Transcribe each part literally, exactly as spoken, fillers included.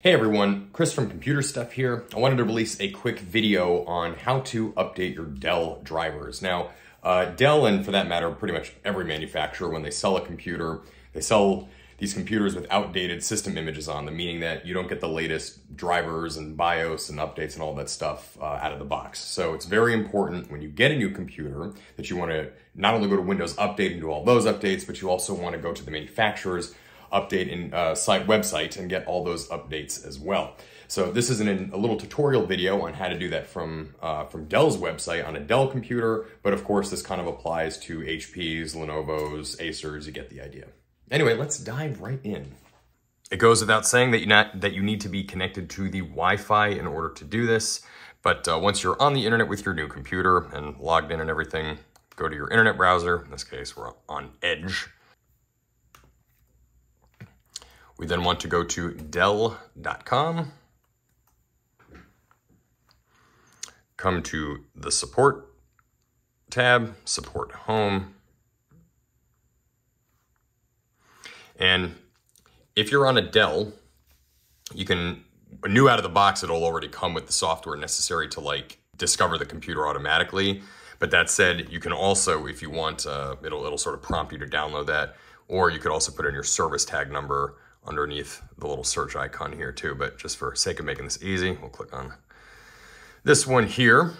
Hey everyone, Chris from Computer Stuff here. I wanted to release a quick video on how to update your Dell drivers. Now, uh, Dell, and for that matter, pretty much every manufacturer, when they sell a computer, they sell these computers with outdated system images on them, meaning that you don't get the latest drivers and BIOS and updates and all that stuff uh, out of the box. So it's very important when you get a new computer that you want to not only go to Windows Update and do all those updates, but you also want to go to the manufacturer's update in uh, site website and get all those updates as well. So this is an, a little tutorial video on how to do that from uh, from Dell's website on a Dell computer, but of course this kind of applies to H Ps, Lenovo's, Acers, you get the idea. Anyway, let's dive right in. It goes without saying that you not that you need to be connected to the Wi-Fi in order to do this, but uh, once you're on the internet with your new computer and logged in and everything, go to your internet browser. In this case, we're on Edge. We then want to go to Dell dot com, come to the support tab, support home. And if you're on a Dell, you can, new out of the box, it'll already come with the software necessary to like discover the computer automatically. But that said, you can also, if you want, uh, it'll, it'll sort of prompt you to download that, or you could also put in your service tag number underneath the little search icon here too, but just for sake of making this easy, we'll click on this one here.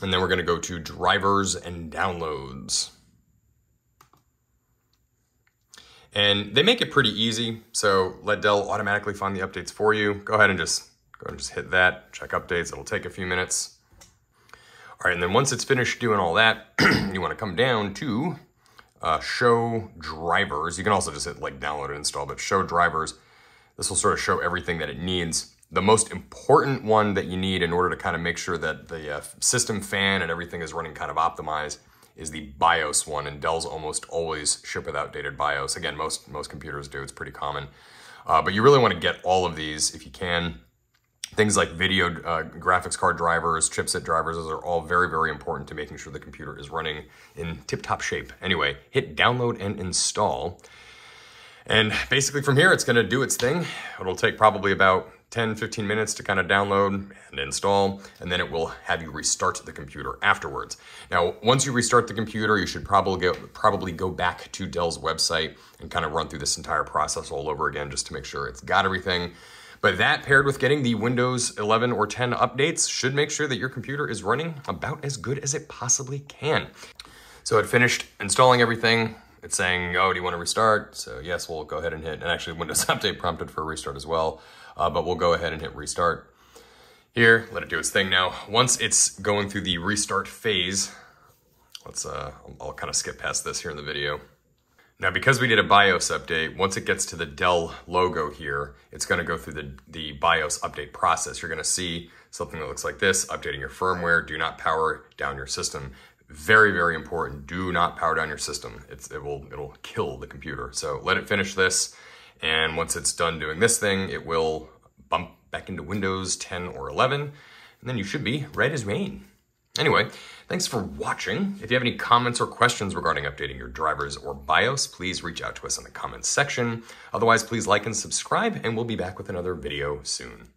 And then we're gonna go to drivers and downloads. And they make it pretty easy. So let Dell automatically find the updates for you. Go ahead and just, go ahead and just hit that, check updates, it'll take a few minutes. All right, and then once it's finished doing all that, you wanna come down to Uh, show drivers. You can also just hit like download and install, but show drivers. This will sort of show everything that it needs. The most important one that you need in order to kind of make sure that the uh, system fan and everything is running kind of optimized is the BIOS one, and Dell's almost always ship with outdated BIOS. Again, most, most computers do, it's pretty common. Uh, but you really want to get all of these if you can. Things like video uh, graphics card drivers, chipset drivers, those are all very, very important to making sure the computer is running in tip-top shape. Anyway, hit download and install. And basically from here, it's gonna do its thing. It'll take probably about ten, fifteen minutes to kind of download and install, and then it will have you restart the computer afterwards. Now, once you restart the computer, you should probably go, probably go back to Dell's website and kind of run through this entire process all over again just to make sure it's got everything. But that paired with getting the Windows eleven or ten updates should make sure that your computer is running about as good as it possibly can. So it finished installing everything. It's saying, oh, do you want to restart? So yes, we'll go ahead and hit, and actually Windows Update prompted for a restart as well, uh, but we'll go ahead and hit restart here, let it do its thing. Now, once it's going through the restart phase, let's, uh, I'll kind of skip past this here in the video. Now, because we did a BIOS update, once it gets to the Dell logo here, it's gonna go through the, the BIOS update process. You're gonna see something that looks like this, updating your firmware, do not power down your system. Very, very important, do not power down your system. It's, it will, it'll kill the computer. So let it finish this, and once it's done doing this thing, it will bump back into Windows ten or eleven, and then you should be right as rain. Anyway, thanks for watching. If you have any comments or questions regarding updating your drivers or BIOS, please reach out to us in the comments section. Otherwise, please like and subscribe, and we'll be back with another video soon.